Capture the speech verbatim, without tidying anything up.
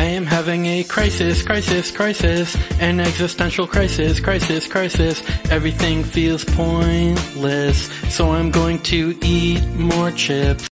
I am having a crisis, crisis, crisis, an existential crisis, crisis, crisis. Everything feels pointless, so I'm going to eat more chips.